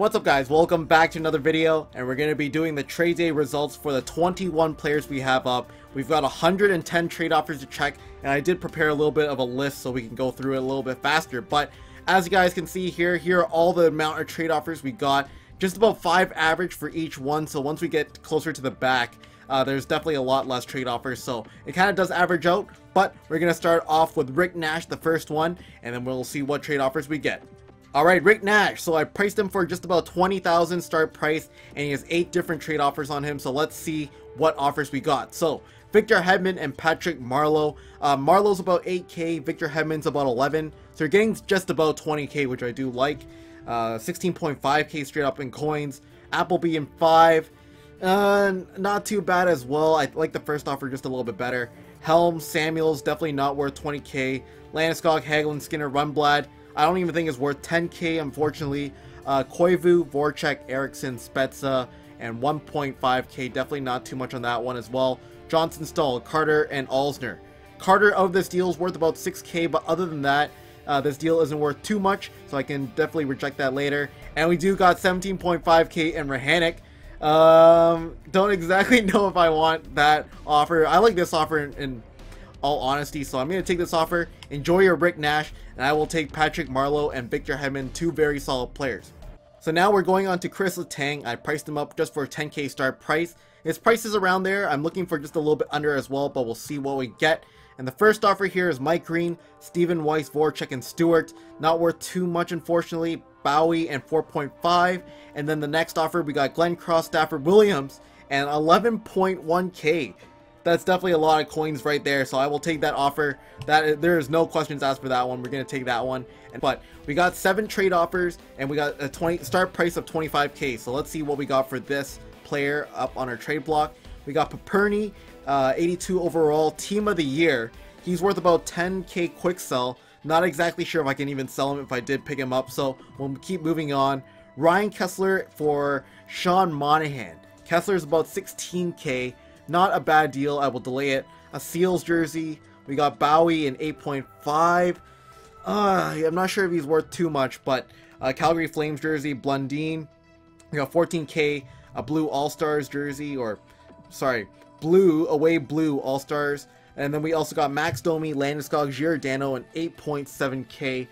what's up guys, welcome back to another video, and we're going to be doing the trade day results for the 21 players we have up. We've got 110 trade offers to check, and I did prepare a little bit of a list so we can go through it a little bit faster. But as you guys can see here are all the amount of trade offers we got, just about 5 average for each one. So once we get closer to the back, there's definitely a lot less trade offers, so it kind of does average out. But we're going to start off with Rick Nash, the first one, and then we'll see what trade offers we get. Alright, Rick Nash. So I priced him for just about $20,000 start price, and he has 8 different trade offers on him, so let's see what offers we got. So Victor Hedman and Patrick Marleau. Marleau's about 8k, Victor Hedman's about 11, so you're getting just about 20k, which I do like. 16.5k straight up in coins. Appleby in 5, not too bad as well. I like the first offer just a little bit better. Helm, Samuels, definitely not worth 20k. Landeskog, Hagelin, Skinner, Rundblad, I don't even think it's worth 10k, unfortunately. Koivu, Voracek, Eriksson, Spezza, and 1.5k, definitely not too much on that one as well. Johnson, Stahl, Carter, and Alsner. Carter of this deal is worth about 6k, but other than that, this deal isn't worth too much, so I can definitely reject that later. And we do got 17.5k in Rahanek. Don't exactly know if I want that offer. I like this offer in all honesty, so I'm going to take this offer. Enjoy your Rick Nash, and I will take Patrick Marleau and Victor Hedman, 2 very solid players. So now we're going on to Chris Letang. I priced him up just for 10k start price. His price is around there. I'm looking for just a little bit under as well, but we'll see what we get. And the first offer here is Mike Green, Steven Weiss, Voracek, and Stewart. Not worth too much, unfortunately. Bowie and 4.5. And then the next offer, we got Glenn Cross, Stafford Williams, and 11.1k. That's definitely a lot of coins right there, so I will take that offer. There is no questions asked for that one. We're going to take that one. But we got 7 trade offers, and we got a start price of 25k. So let's see what we got for this player up on our trade block. We got Paperny, 82 overall, team of the year. He's worth about 10k quick sell. Not exactly sure if I can even sell him if I did pick him up, so we'll keep moving on. Ryan Kesler for Sean Monahan. Kesler is about 16k. Not a bad deal. I will delay it. A Seals jersey. We got Bowie in 8.5. I'm not sure if he's worth too much, but Calgary Flames jersey, Blundin. We got 14k. A blue All-Stars jersey, or sorry, away blue All-Stars. And then we also got Max Domi, Landeskog, Giordano in 8.7k.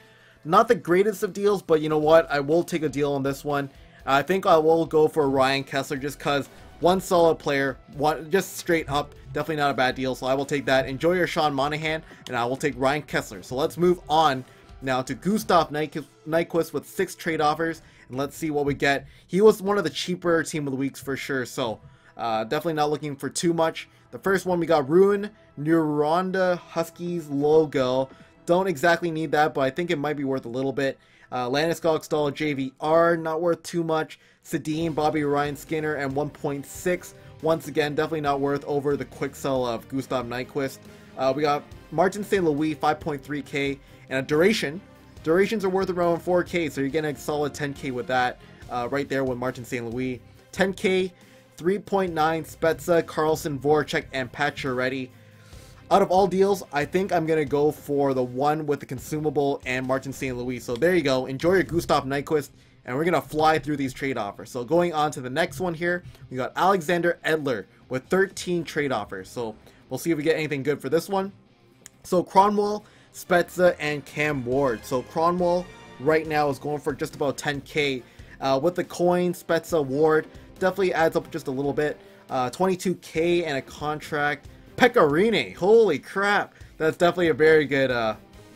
Not the greatest of deals, but you know what? I will take a deal on this one. I think I will go for Ryan Kesler just because. One solid player, just straight up, definitely not a bad deal, so I will take that. Enjoy your Sean Monahan, and I will take Ryan Kesler. So let's move on now to Gustav Nyquist with 6 trade offers, and let's see what we get. He was one of the cheaper team of the weeks for sure, so definitely not looking for too much. The first one, we got Ruin, Nyaranda Huskies logo. Don't exactly need that, but I think it might be worth a little bit. Landeskog, Stahl, JVR, not worth too much. Sedin, Bobby Ryan, Skinner, and 1.6. Once again, definitely not worth over the quick sell of Gustav Nyquist. We got Martin St. Louis, 5.3k, and a duration. Durations are worth around 4k, so you're getting a solid 10k with that right there with Martin St. Louis. 10k, 3.9, Spezza, Carlson, Voracek, and Pacioretty. Out of all deals, I think I'm going to go for the one with the consumable and Martin St. Louis. So there you go. Enjoy your Gustav Nyquist, and we're going to fly through these trade offers. So going on to the next one here, we got Alexander Edler with 13 trade offers. So we'll see if we get anything good for this one. So Cronwall, Spezza, and Cam Ward. So Cronwall right now is going for just about 10k. With the coin, Spezza, Ward, definitely adds up just a little bit. 22k and a contract. Pekka Rinne, holy crap, that's definitely a very good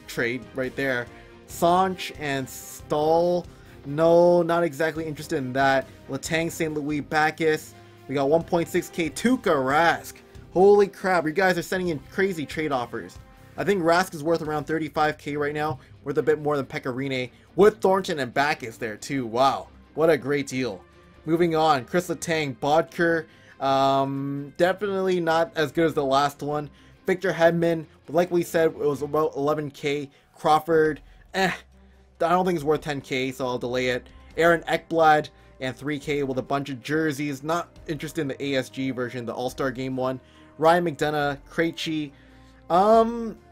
trade right there. Sanch and Stahl, no, not exactly interested in that. Letang, St. Louis, Bacchus, we got 1.6k. Tuukka Rask, holy crap, you guys are sending in crazy trade offers. I think Rask is worth around 35k right now, worth a bit more than Pekka Rinne, with Thornton and Bacchus there too. Wow, what a great deal. Moving on, Chris Letang, Bodker. Definitely not as good as the last one. Victor Hedman, like we said, it was about 11k. Crawford, I don't think it's worth 10k, so I'll delay it. Aaron Ekblad and 3k with a bunch of jerseys. Not interested in the ASG version, the All-Star Game one. Ryan McDonagh, Krejci.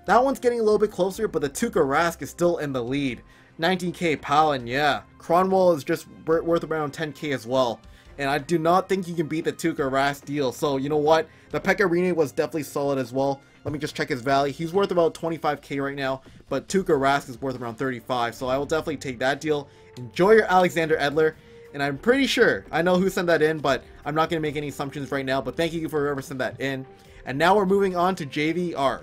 That one's getting a little bit closer, but the Tuukka Rask is still in the lead. 19k Palin, yeah. Cronwall is just worth around 10k as well. And I do not think you can beat the Tuukka Rask deal. So, you know what? The Pekka Rinne was definitely solid as well. Let me just check his value. He's worth about 25k right now, but Tuukka Rask is worth around 35. So I will definitely take that deal. Enjoy your Alexander Edler. And I'm pretty sure, I know who sent that in, but I'm not going to make any assumptions right now. But thank you for whoever sent that in. And now we're moving on to JVR.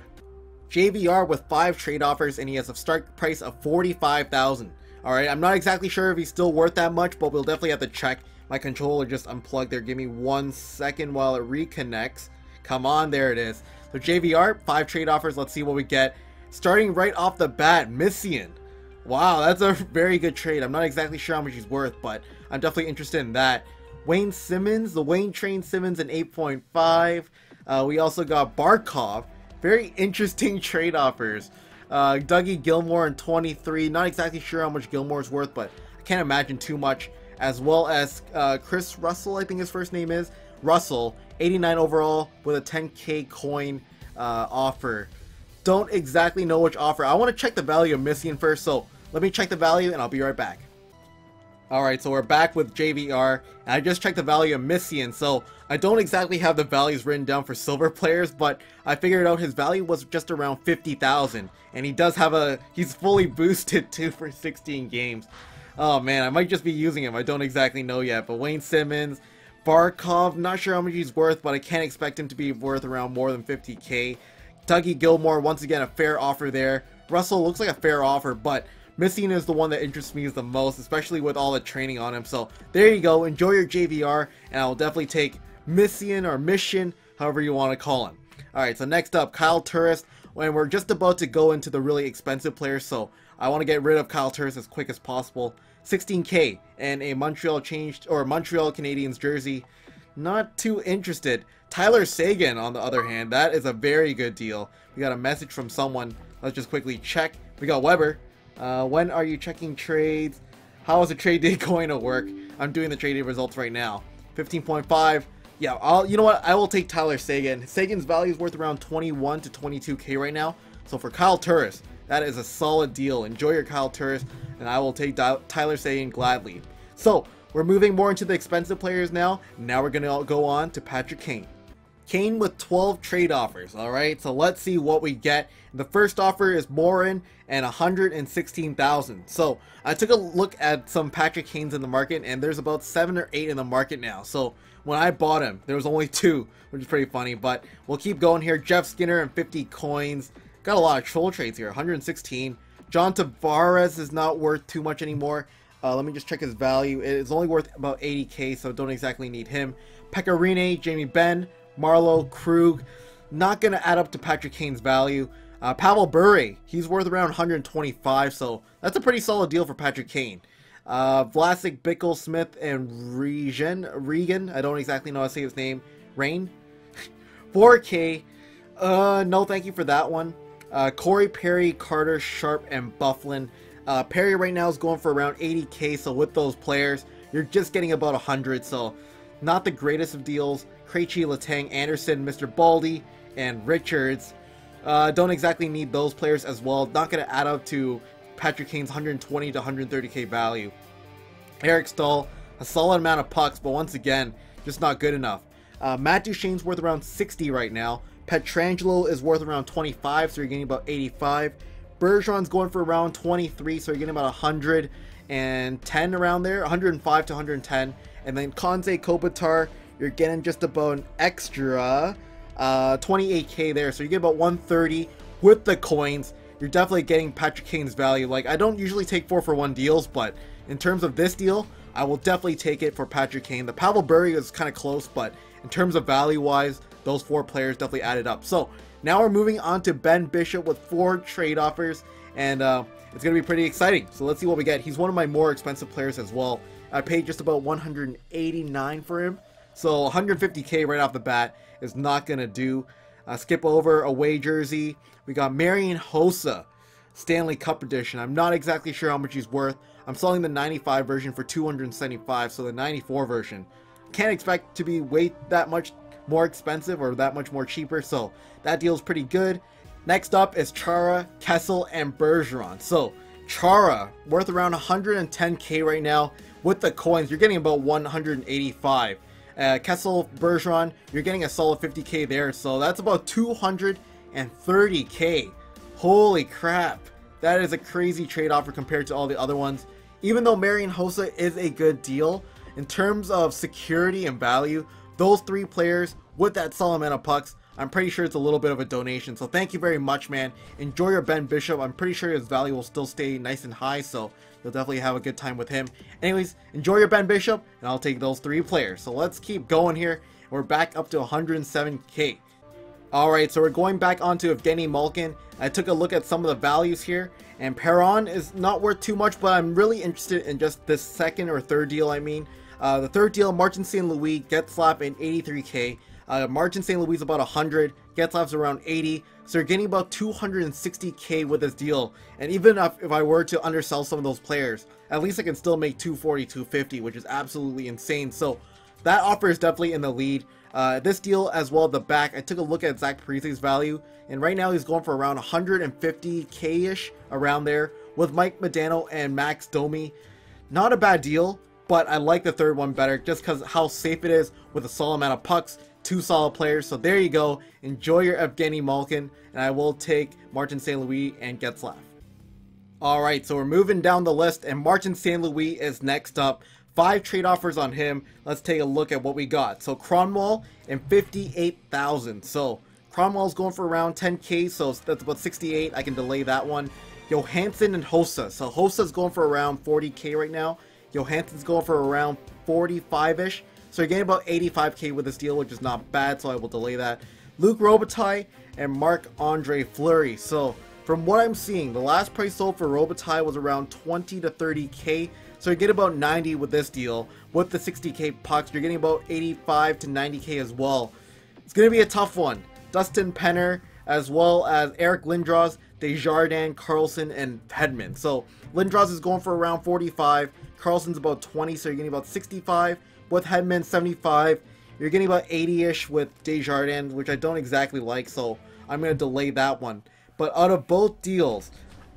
JVR with 5 trade offers, and he has a start price of $45,000. Alright, I'm not exactly sure if he's still worth that much, but we'll definitely have to check. My controller just unplugged there. Give me 1 second while it reconnects. Come on, there it is. So JVR, 5 trade offers. Let's see what we get. Starting right off the bat, Missian. Wow, that's a very good trade. I'm not exactly sure how much he's worth, but I'm definitely interested in that. Wayne Simmonds, the Wayne Train Simmonds in 8.5. We also got Barkov. Very interesting trade offers. Dougie Gilmour in 23. Not exactly sure how much Gilmour's worth, but I can't imagine too much. As well as Chris Russell, I think his first name is. Russell, 89 overall with a 10k coin offer. Don't exactly know which offer. I want to check the value of Missian first, so let me check the value and I'll be right back. Alright, so we're back with JVR, and I just checked the value of Missian, so I don't exactly have the values written down for silver players, but I figured out his value was just around 50,000, and he does have a, he's fully boosted too for 16 games. Oh man, I might just be using him, I don't exactly know yet, but Wayne Simmonds, Barkov, not sure how much he's worth, but I can't expect him to be worth around more than 50k. Dougie Gilmour, once again, a fair offer there. Russell looks like a fair offer, but Missian is the one that interests me the most, especially with all the training on him. So there you go. Enjoy your JVR, and I'll definitely take Missian or Mission, however you want to call him. Alright, so next up, Kyle Turris, and we're just about to go into the really expensive players, so I want to get rid of Kyle Turris as quick as possible. 16k and a Montreal Canadiens jersey. Not too interested. Tyler Seguin, on the other hand, that is a very good deal. We got a message from someone. Let's just quickly check. We got Weber. When are you checking trades? How is the trade day going to work? I'm doing the trade day results right now. 15.5. Yeah, you know what? I will take Tyler Seguin. Sagan's value is worth around 21 to 22k right now. So for Kyle Turris, that is a solid deal. Enjoy your Kyle Turris, and I will take Tyler Seguin gladly. So we're moving more into the expensive players now. Now we're going to go on to Patrick Kane. Kane with 12 trade offers, alright, so let's see what we get. The first offer is Morin and 116,000. So I took a look at some Patrick Kanes in the market, and there's about 7 or 8 in the market now. So when I bought him, there was only 2, which is pretty funny, but we'll keep going here. Jeff Skinner and 50 coins. Got a lot of troll trades here, 116. John Tavares is not worth too much anymore. Let me just check his value. It is only worth about 80k, so don't exactly need him. Pekka Rinne, Jamie Benn, Marleau, Krug, not going to add up to Patrick Kane's value. Pavel Bure, he's worth around 125, so that's a pretty solid deal for Patrick Kane. Vlasic, Bickle, Smith, and Regan, I don't exactly know how to say his name, Rain, 4k, no thank you for that one. Corey Perry, Carter, Sharp, and Bufflin. Perry right now is going for around 80k, so with those players, you're just getting about 100, so not the greatest of deals. Krejci, Letang, Anderson, Mr. Baldy, and Richards. Don't exactly need those players as well. Not going to add up to Patrick Kane's 120 to 130k value. Eric Staal, a solid amount of pucks, but once again, just not good enough. Matt Duchene's worth around 60 right now. Pietrangelo is worth around 25, so you're getting about 85. Bergeron's going for around 23, so you're getting about 110 around there, 105 to 110. And then Konze, Kopitar, you're getting just about an extra 28k there, so you get about 130 with the coins. You're definitely getting Patrick Kane's value. Like, I don't usually take 4-for-1 deals, but in terms of this deal, I will definitely take it for Patrick Kane. The Pavel Bure is kind of close, but in terms of value-wise, those 4 players definitely added up. So now we're moving on to Ben Bishop with 4 trade offers, and it's going to be pretty exciting. So let's see what we get. He's one of my more expensive players as well. I paid just about 189 for him. So 150k right off the bat is not going to do. Skip over away jersey. We got Marian Hossa, Stanley Cup edition. I'm not exactly sure how much he's worth. I'm selling the 95 version for 275, so the 94 version. Can't expect to be way that much more expensive or that much more cheaper, so that deal's pretty good. Next up is Chara, Kessel, and Bergeron. So Chara, worth around 110k right now. With the coins, you're getting about 185. Kesler, Bergeron, you're getting a solid 50k there, so that's about 230k. Holy crap, that is a crazy trade offer compared to all the other ones. Even though Marian Hossa is a good deal, in terms of security and value, those three players with that solid amount of pucks, I'm pretty sure it's a little bit of a donation. So thank you very much, man. Enjoy your Ben Bishop. I'm pretty sure his value will still stay nice and high, so you'll definitely have a good time with him. Anyways, enjoy your Ben Bishop, and I'll take those three players. So let's keep going here. We're back up to 107k. Alright, so we're going back onto Evgeny Malkin. I took a look at some of the values here, and Perron is not worth too much, but I'm really interested in just this second or third deal, I mean. The third deal, Martin St. Louis, Getzlaf in 83k. Martin St. Louis about 100, Getzlaf's around 80, so you're getting about 260k with this deal. And even if I were to undersell some of those players, at least I can still make 240, 250, which is absolutely insane. So that offer is definitely in the lead. This deal as well at the back, I took a look at Zach Parise' value, and right now he's going for around 150k-ish, around there, with Mike Modano and Max Domi. Not a bad deal, but I like the third one better just because how safe it is with a solid amount of pucks. Two solid players, so there you go. Enjoy your Evgeny Malkin, and I will take Martin St. Louis and Getzlaf. Alright, so we're moving down the list, and Martin St. Louis is next up. 5 trade offers on him. Let's take a look at what we got. So Cromwell and 58,000. So Cromwell's going for around 10k, so that's about 68. I can delay that one. Johansson and Hossa. So Hossa's going for around 40k right now. Johansson's going for around 45-ish. So you're getting about 85k with this deal, which is not bad, so I will delay that. Luc Robitaille and Marc-Andre Fleury. So from what I'm seeing, the last price sold for Robitaille was around 20 to 30k. So you get about 90 with this deal. With the 60k pucks, you're getting about 85 to 90k as well. It's going to be a tough one. Dustin Penner, as well as Eric Lindros, Desjardins, Carlson, and Hedman. So Lindros is going for around 45. Carlson's about 20, so you're getting about 65. With Hedman, 75. You're getting about 80-ish with Desjardins, which I don't exactly like, so I'm going to delay that one. But out of both deals,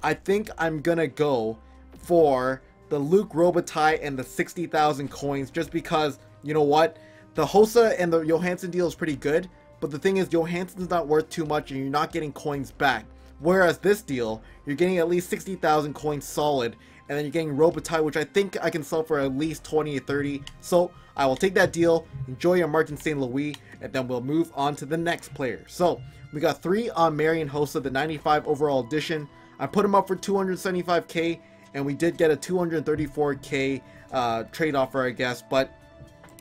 I think I'm going to go for the Luc Robitaille and the 60,000 coins, just because, you know what? The Hossa and the Johansson deal is pretty good, but the thing is, Johansson's not worth too much, and you're not getting coins back. Whereas this deal, you're getting at least 60,000 coins solid, and then you're getting Robitaille, which I think I can sell for at least 20 to 30. So I will take that deal. Enjoy your Martin St. Louis, and then we'll move on to the next player. So we got 3 on Marian Hossa, the 95 overall edition. I put him up for 275k, and we did get a 234k trade offer, I guess, but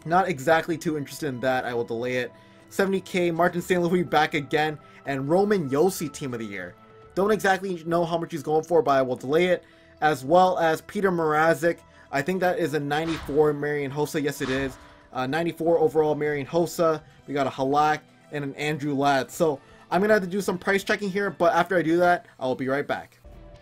not exactly too interested in that. I will delay it. 70k, Martin St. Louis back again, and Roman Josi Team of the Year. Don't exactly know how much he's going for, but I will delay it. As well as Peter Mrazek. I think that is a 94 Marian Hossa. Yes, it is. 94 overall Marian Hossa. We got a Halak and an Andrew Ladd. So I'm going to have to do some price checking here, but after I do that, I will be right back.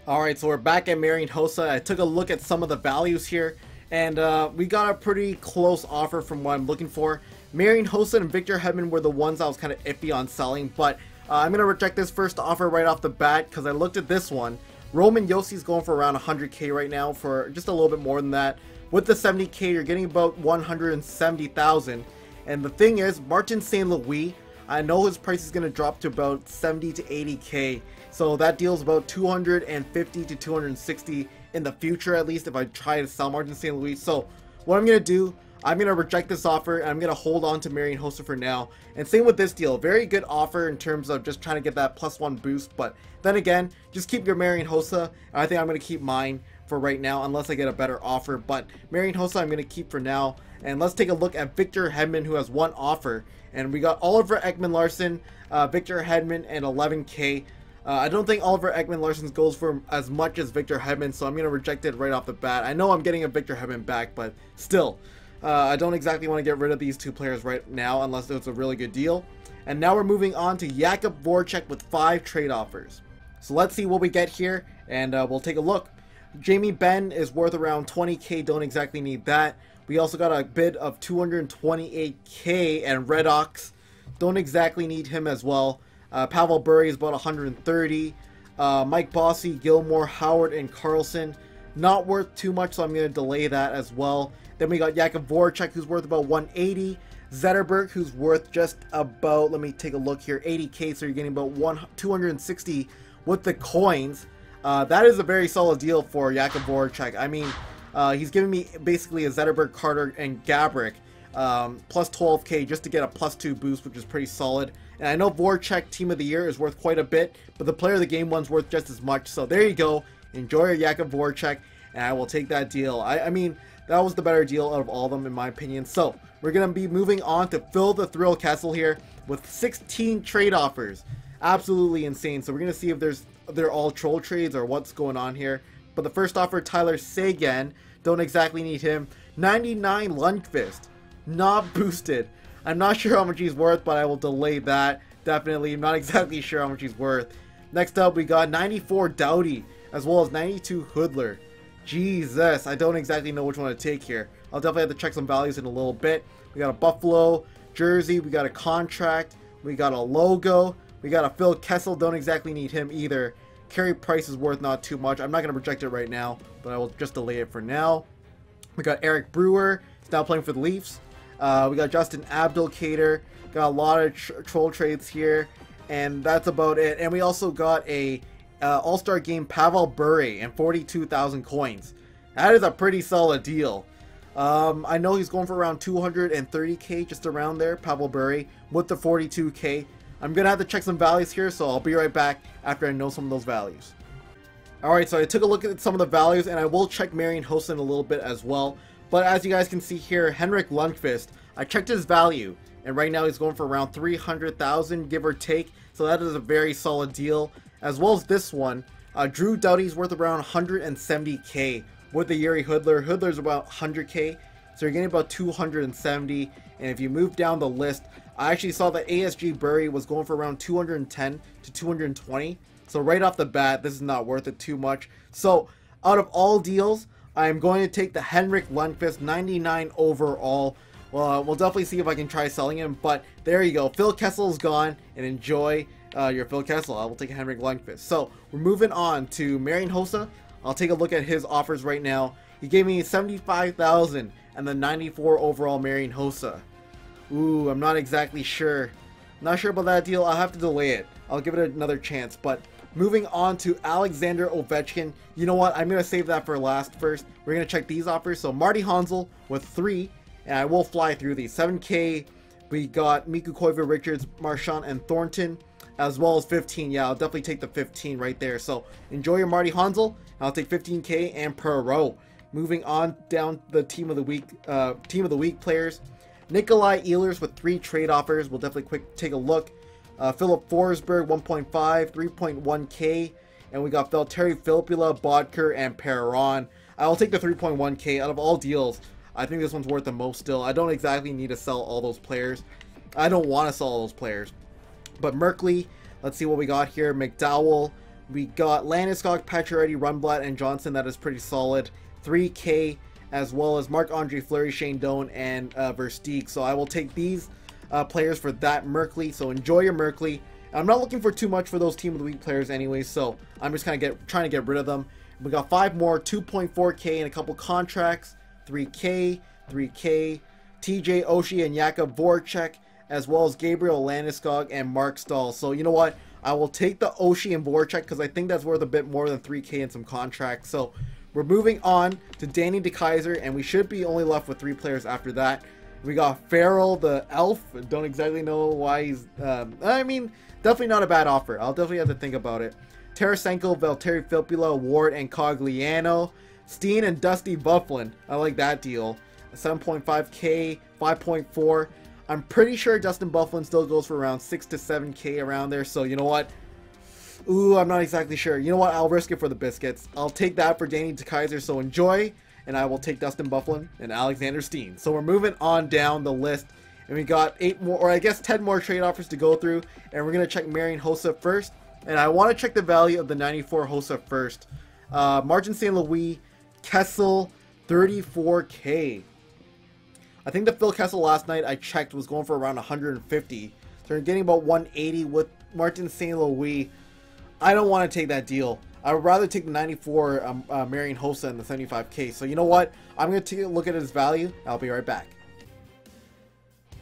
Alright, so we're back at Marian Hossa. I took a look at some of the values here, and we got a pretty close offer from what I'm looking for. Marian Hossa and Victor Hedman were the ones I was kind of iffy on selling, but I'm going to reject this first offer right off the bat because I looked at this one. Roman Josi's going for around 100k right now, for just a little bit more than that. With the 70k, you're getting about 170,000. And the thing is, Martin St. Louis, I know his price is going to drop to about 70 to 80k. So that deal's about 250 to 260 in the future, at least if I try to sell Martin St. Louis. So what I'm going to do, I'm going to reject this offer, and I'm going to hold on to Marian Hossa for now. And same with this deal. Very good offer in terms of just trying to get that +1 boost. But then again, just keep your Marian Hossa. And I think I'm going to keep mine for right now unless I get a better offer. But Marian Hossa I'm going to keep for now. And let's take a look at Victor Hedman, who has one offer. And we got Oliver Ekman-Larsson, Victor Hedman, and 11k. I don't think Oliver Ekman-Larsson goes for as much as Victor Hedman, so I'm going to reject it right off the bat. I know I'm getting a Victor Hedman back, but still. I don't exactly want to get rid of these two players right now unless it's a really good deal. And now we're moving on to Jakub Voracek with 5 trade offers. So let's see what we get here, and we'll take a look. Jamie Benn is worth around 20k, don't exactly need that. We also got a bid of 228k, and Red Ox, don't exactly need him as well. Pavel Bure is about 130. Mike Bossy, Gilmour, Howard, and Carlson. Not worth too much, so I'm going to delay that as well. Then we got Jakub Voracek, who's worth about 180. Zetterberg, who's worth just about, let me take a look here, 80k, so you're getting about 260 with the coins. That is a very solid deal for Jakub Voracek. I mean, he's giving me basically a Zetterberg, Carter, and Gabrick, plus 12k just to get a plus 2 boost, which is pretty solid. And I know Voracek Team of the Year is worth quite a bit, but the Player of the Game one's worth just as much. So there you go. Enjoy your Jakub Voracek, and I will take that deal. I mean, that was the better deal out of all of them in my opinion. So we're going to be moving on to Fill the Thrill Castle here with 16 trade offers. Absolutely insane. So we're going to see if they're all troll trades or what's going on here. But the first offer, Tyler Seguin. Don't exactly need him. 99 Lundqvist. Not boosted. I'm not sure how much he's worth, but I will delay that. Definitely. I'm not exactly sure how much he's worth. Next up, we got 94 Doughty as well as 92 Hoodler. Jesus, I don't exactly know which one to take here. I'll definitely have to check some values in a little bit. We got a Buffalo jersey, we got a contract, we got a logo, we got a Phil Kessel, don't exactly need him either. Carey Price is worth not too much. I'm not going to project it right now, but I will just delay it for now. We got Eric Brewer, he's now playing for the Leafs. We got Justin Abdelkader, got a lot of troll trades here, and that's about it. And we also got a All-Star Game Pavel Bure and 42,000 coins. That is a pretty solid deal. I know he's going for around 230k, just around there, Pavel Bure with the 42k. I'm gonna have to check some values here, so I'll be right back after I know some of those values. Alright, so I took a look at some of the values, and I will check Marian Hossa in a little bit as well. But as you guys can see here, Henrik Lundqvist, I checked his value, and right now he's going for around 300,000, give or take. So that is a very solid deal. As well as this one, Drew Doughty's worth around 170k with the Yuri Hoodler. Hoodler's about 100k, so you're getting about 270. And if you move down the list, I actually saw that ASG Burry was going for around 210 to 220. So right off the bat, this is not worth it too much. So out of all deals, I am going to take the Henrik Lundqvist, 99 overall. We'll definitely see if I can try selling him, but there you go. Phil Kessel's gone, and enjoy your Phil Kessel. I will take Henrik Lundqvist. So we're moving on to Marian Hossa. I'll take a look at his offers right now. He gave me 75,000 and the 94 overall Marian Hossa. Ooh, I'm not exactly sure. Not sure about that deal. I'll have to delay it. I'll give it another chance. But moving on to Alexander Ovechkin. You know what? I'm going to save that for last first. We're going to check these offers. So Marty Hansel with 3, and I will fly through these. 7K, we got Mikko Koivu-Richards, Marchand, and Thornton, as well as 15. Yeah, I'll definitely take the 15 right there. So enjoy your Marty Hansel. I'll take 15k and Perreault. Moving on down the team of the week, players. Nikolai Ehlers with 3 trade offers. We'll definitely take a look. Philip Forsberg 1.5, 3.1k, and we got Valtteri Filppula, Bodker, and Perron. I'll take the 3.1k out of all deals. I think this one's worth the most still. I don't exactly need to sell all those players. I don't want to sell all those players. But Merkley, let's see what we got here. McDowell, we got Landeskog, Pacioretty, Rundblad, and Johnson. That is pretty solid. 3k, as well as Marc-Andre Fleury, Shane Doan, and Versteeg. So I will take these players for that Merkley. So enjoy your Merkley. I'm not looking for too much for those Team of the Week players anyway, so I'm just kind of trying to get rid of them. We got 5 more, 2.4k, and a couple contracts. 3k, TJ Oshie, and Jakub Voracek, as well as Gabriel Landeskog and Mark Stahl. So you know what? I will take the Oshie and Voracek because I think that's worth a bit more than 3k and some contracts. So we're moving on to Danny DeKeyser, and we should be only left with 3 players after that. We got Farrell, the Elf. Don't exactly know why he's... I mean, definitely not a bad offer. I'll definitely have to think about it. Tarasenko, Valtteri Filppula, Ward, and Cogliano. Steen and Dusty Bufflin. I like that deal. 7.5k, 5.4. I'm pretty sure Dustin Bufflin still goes for around 6 to 7k around there, so you know what? Ooh, I'm not exactly sure. You know what? I'll risk it for the biscuits. I'll take that for Danny DeKeyser, so enjoy, and I will take Dustin Bufflin and Alexander Steen. So we're moving on down the list, and we got 8 more, or I guess 10 more trade offers to go through, and we're going to check Marian Hossa first, and I want to check the value of the 94 Hossa first. Martin St. Louis, Kessel, 34k. I think the Phil Kessel last night I checked was going for around 150. So they're getting about 180 with Martin St. Louis. I don't want to take that deal. I would rather take the 94 Marian Hossa and the 75K. So you know what? I'm going to take a look at his value. I'll be right back.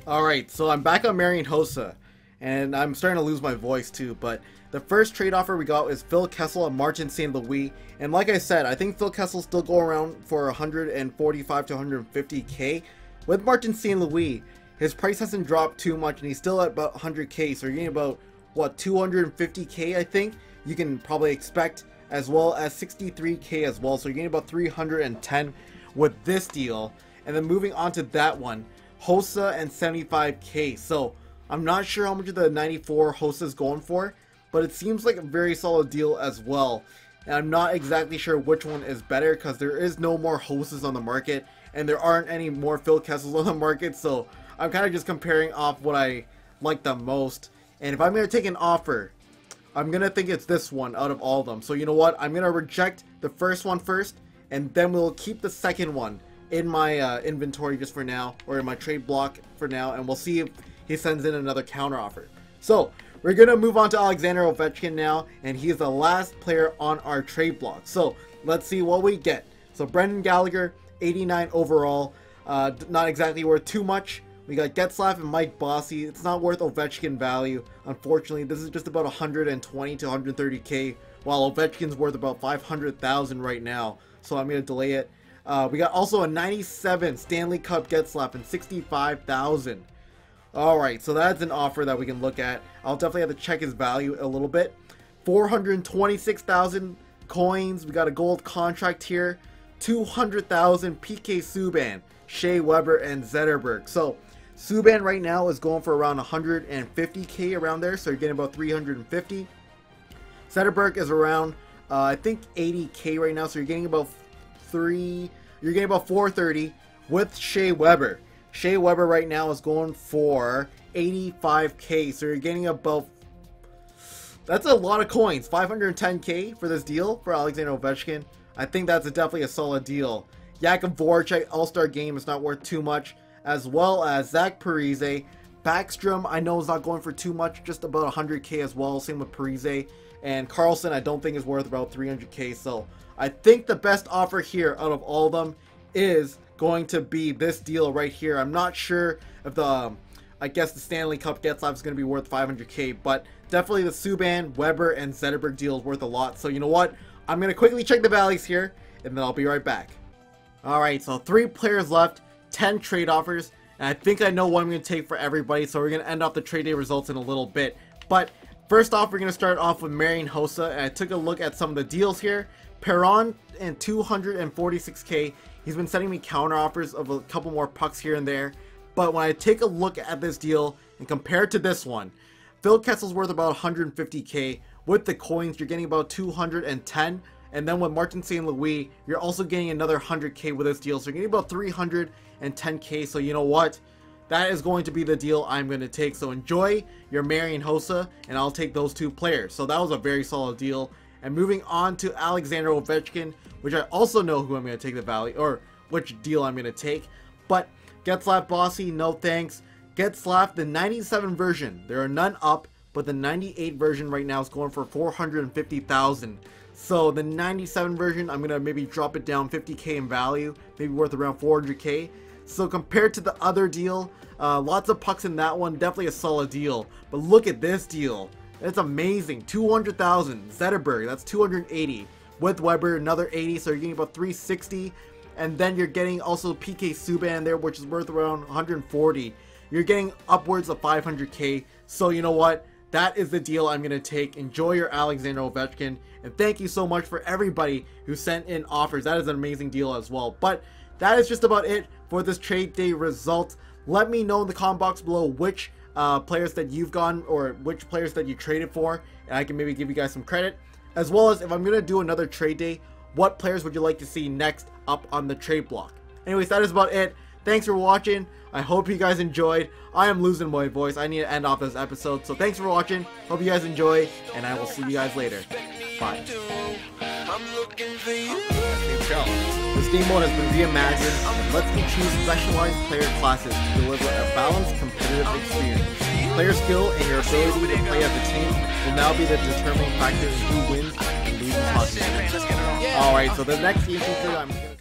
Alright, so I'm back on Marian Hossa. And I'm starting to lose my voice too. But the first trade offer we got is Phil Kessel and Martin St. Louis. And like I said, I think Phil Kessel still go around for 145 to 150K. With Martin St. Louis, his price hasn't dropped too much. And he's still at about 100K. So you're getting about, what, 250K I think you can probably expect, as well as 63K as well. So you're getting about 310 with this deal. And then moving on to that one, Hossa and 75K. So I'm not sure how much of the 94 Hossa is going for, but it seems like a very solid deal as well. And I'm not exactly sure which one is better, because there is no more Hossas on the market and there aren't any more Phil Kessels on the market. So I'm kind of just comparing off what I like the most. And if I'm going to take an offer, I'm going to think it's this one out of all of them. So you know what? I'm going to reject the first one first, and then we'll keep the second one in my inventory just for now, or in my trade block for now, and we'll see if he sends in another counteroffer. So we're going to move on to Alexander Ovechkin now, and he is the last player on our trade block. So let's see what we get. So Brendan Gallagher, 89 overall, not exactly worth too much. We got Getzlaf and Mike Bossy. It's not worth Ovechkin value, unfortunately. This is just about 120 to 130K, while Ovechkin's worth about 500,000 right now. So I'm going to delay it. We got also a 97 Stanley Cup Getzlaf and 65,000. Alright, so that's an offer that we can look at. I'll definitely have to check his value a little bit. 426,000 coins. We got a gold contract here. 200,000 PK Subban, Shea Weber, and Zetterberg. So Subban right now is going for around 150K around there, so you're getting about 350. Zetterberg is around, I think, 80K right now, so you're getting about 430 with Shea Weber. Shea Weber right now is going for 85K, so you're getting about, that's a lot of coins, 510K for this deal for Alexander Ovechkin. I think that's definitely a solid deal. Jakub Voracek, All-Star Game, is not worth too much, as well as Zach Parise. Backstrom, I know, is not going for too much, just about 100K as well, same with Parise. And Carlson, I don't think is worth about 300K, so I think the best offer here out of all of them is going to be this deal right here. I'm not sure if the, I guess the Stanley Cup Getzlaf is going to be worth 500K, but definitely the Subban, Weber, and Zetterberg deal is worth a lot. So you know what? I'm going to quickly check the values here, and then I'll be right back. Alright, so 3 players left, 10 trade offers, and I think I know what I'm going to take for everybody, so we're going to end off the trade day results in a little bit. But first off, we're going to start off with Marian Hossa, and I took a look at some of the deals here. Perron and 246K, he's been sending me counter offers of a couple more pucks here and there, but when I take a look at this deal and compare it to this one, Phil Kessel's worth about 150K. With the coins, you're getting about 210, and then with Martin St. Louis, you're also getting another 100K with this deal, so you're getting about 310K. So you know what? That is going to be the deal I'm going to take. So enjoy your Marian Hossa, and I'll take those 2 players. So that was a very solid deal. And moving on to Alexander Ovechkin, which I also know who I'm going to take the value, or which deal I'm going to take. But Getzlaf, Bossy, no thanks. Getzlaf, the 97 version, there are none up, but the 98 version right now is going for 450,000. So the 97 version, I'm going to maybe drop it down 50K in value, maybe worth around 400K. So compared to the other deal, lots of pucks in that one, definitely a solid deal. But look at this deal. It's amazing. 200,000. Zetterberg, that's 280. With Weber, another 80, so you're getting about 360. And then you're getting also PK Subban there, which is worth around 140. You're getting upwards of 500K. So you know what? That is the deal I'm going to take. Enjoy your Alexander Ovechkin. And thank you so much for everybody who sent in offers. That is an amazing deal as well. But that is just about it for this trade day results. Let me know in the comment box below which players that you've gotten, or which players that you traded for, and I can maybe give you guys some credit. As well as, if I'm going to do another trade day, what players would you like to see next up on the trade block? Anyways, that is about it. Thanks for watching. I hope you guys enjoyed. I am losing my voice. I need to end off this episode. So thanks for watching. Hope you guys enjoy, and I will see you guys later. Bye. This game mode has been reimagined and lets me choose specialized player classes to deliver a balanced, competitive experience. player skill and your ability to play as a team will now be the determining factor in who wins and loses hockey. Alright, so the next game feature I'm